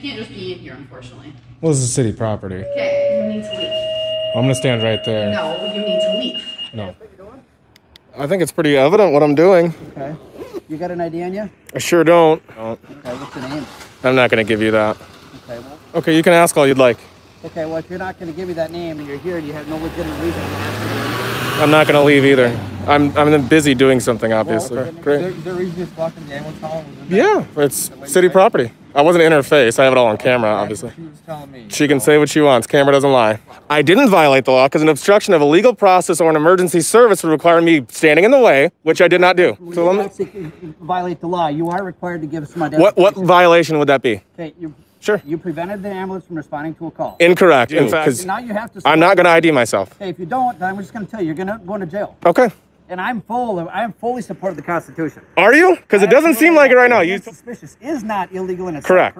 can't just be in here, unfortunately. Well, this is city property. Okay, you need to leave. I'm gonna stand right there. No, you need to leave. No. I think it's pretty evident what I'm doing. Okay. You got an ID on you? I sure don't. Okay, what's your name? I'm not gonna give you that. Okay, well. Okay, you can ask all you'd like. Okay, well, if you're not gonna give me that name and you're here and you have no legitimate reason to ask me. I'm not gonna leave either. I'm busy doing something, obviously. Well, okay. Great. Is there a reason you just walked in the ambulance hall? Yeah, it's city property. I wasn't in her face. I have it all on camera, obviously. She was telling me. She can say what she wants. Camera doesn't lie. I didn't violate the law because an obstruction of a legal process or an emergency service would require me standing in the way, which I did not do. So let me violate the law. You are required to give some identification. What violation would that be? Okay, sure. You prevented the ambulance from responding to a call. Incorrect. In fact, now you have to. I'm not going to ID myself. Okay, if you don't, then I'm just going to tell you, you're going to go into jail. Okay. And I'm fully supportive of the Constitution. Are you? Because it doesn't seem like it right now. It's suspicious is not illegal in itself. Correct.